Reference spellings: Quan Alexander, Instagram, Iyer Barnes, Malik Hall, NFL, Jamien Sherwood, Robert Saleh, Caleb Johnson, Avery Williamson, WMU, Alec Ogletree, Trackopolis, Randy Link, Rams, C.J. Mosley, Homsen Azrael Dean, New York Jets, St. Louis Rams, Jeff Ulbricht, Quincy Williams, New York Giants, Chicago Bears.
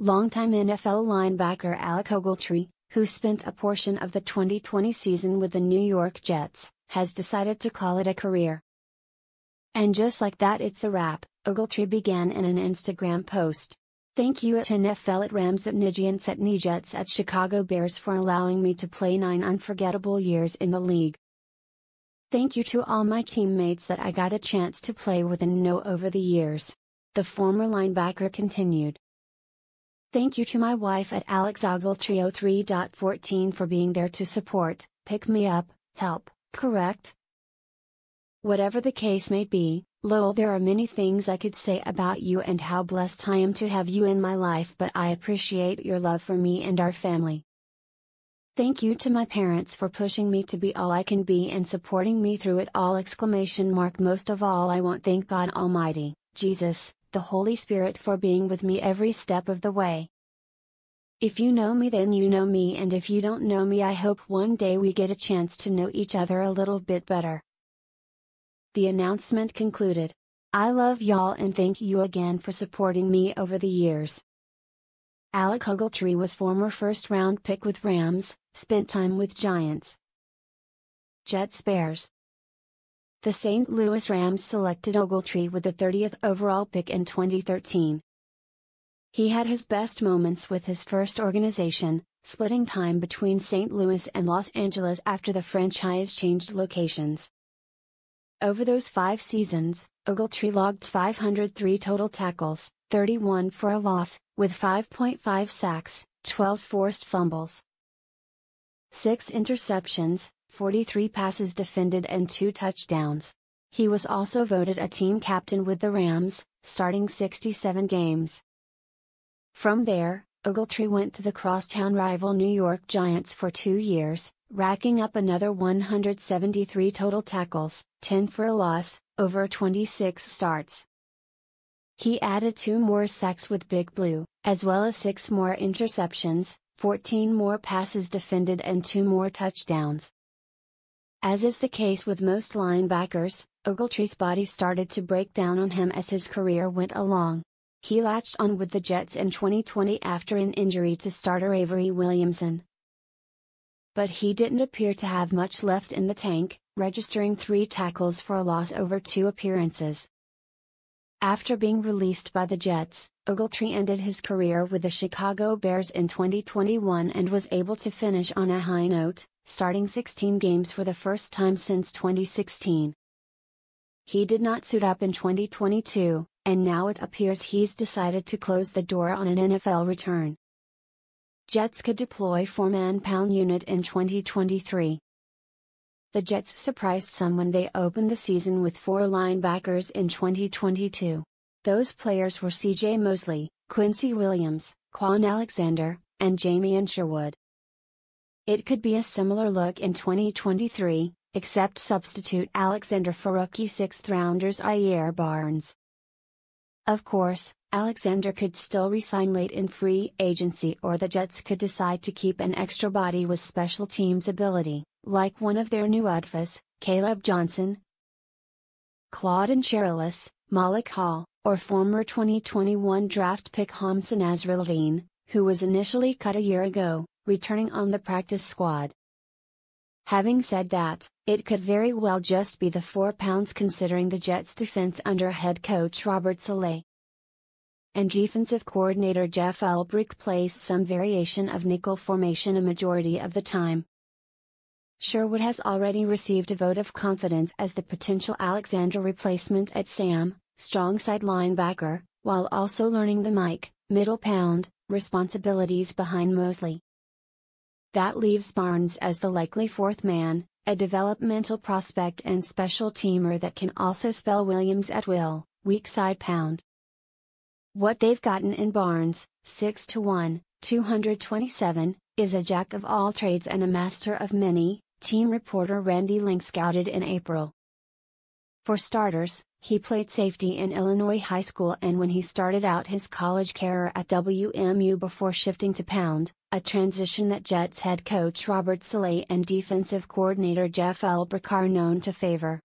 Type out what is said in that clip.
longtime NFL linebacker Alec Ogletree, who spent a portion of the 2020 season with the New York Jets, has decided to call it a career. And just like that, it's a wrap, Ogletree began in an Instagram post. "Thank you at NFL at Rams at Nigiants at Nijets at Chicago Bears for allowing me to play 9 unforgettable years in the league. Thank you to all my teammates that I got a chance to play with and know over the years," the former linebacker continued. "Thank you to my wife at Alex Ogletree 03.14 for being there to support, pick me up, help, correct. Whatever the case may be, Lowell, there are many things I could say about you and how blessed I am to have you in my life, but I appreciate your love for me and our family. Thank you to my parents for pushing me to be all I can be and supporting me through it all! Most of all, I want to thank God Almighty, Jesus, the Holy Spirit for being with me every step of the way. If you know me, then you know me, and if you don't know me, I hope one day we get a chance to know each other a little bit better." The announcement concluded, "I love y'all and thank you again for supporting me over the years." Alec Ogletree was former first-round pick with Rams, spent time with Giants, Jets, Bears. The St. Louis Rams selected Ogletree with the 30th overall pick in 2013. He had his best moments with his first organization, splitting time between St. Louis and Los Angeles after the franchise changed locations. Over those 5 seasons, Ogletree logged 503 total tackles, 31 for a loss, with 5.5 sacks, 12 forced fumbles, 6 interceptions, 43 passes defended and 2 touchdowns. He was also voted a team captain with the Rams, starting 67 games. From there, Ogletree went to the crosstown rival New York Giants for 2 years, racking up another 173 total tackles, 10 for a loss, over 26 starts. He added 2 more sacks with Big Blue, as well as 6 more interceptions, 14 more passes defended and 2 more touchdowns. As is the case with most linebackers, Ogletree's body started to break down on him as his career went along. He latched on with the Jets in 2020 after an injury to starter Avery Williamson. But he didn't appear to have much left in the tank, registering 3 tackles for a loss over 2 appearances. After being released by the Jets, Ogletree ended his career with the Chicago Bears in 2021 and was able to finish on a high note, starting 16 games for the first time since 2016. He did not suit up in 2022, and now it appears he's decided to close the door on an NFL return. Jets could deploy 4-man pound unit in 2023. The Jets surprised some when they opened the season with 4 linebackers in 2022. Those players were C.J. Mosley, Quincy Williams, Quan Alexander, and Jamien Sherwood. It could be a similar look in 2023, except substitute Alexander for rookie 6th-rounders Iyer Barnes. Of course, Alexander could still resign late in free agency, or the Jets could decide to keep an extra body with special teams ability, like one of their new outfits, Caleb Johnson, Claude and Cherylis, Malik Hall, or former 2021 draft pick Homsen Azrael Dean, who was initially cut a year ago, returning on the practice squad. Having said that, it could very well just be the 4 pounds, considering the Jets' defense under head coach Robert Saleh and defensive coordinator Jeff Ulbricht plays some variation of nickel formation a majority of the time. Sherwood has already received a vote of confidence as the potential Alexander replacement at Sam, strong side linebacker, while also learning the Mike, middle pound, responsibilities behind Mosley. That leaves Barnes as the likely 4th man, a developmental prospect and special teamer that can also spell Williams at will, weak side pound. What they've gotten in Barnes, 6'1", 227, is a jack of all trades and a master of many, team reporter Randy Link scouted in April. For starters, he played safety in Illinois high school and when he started out his college career at WMU before shifting to pound, a transition that Jets head coach Robert Saleh and defensive coordinator Jeff Ulbricht are known to favor.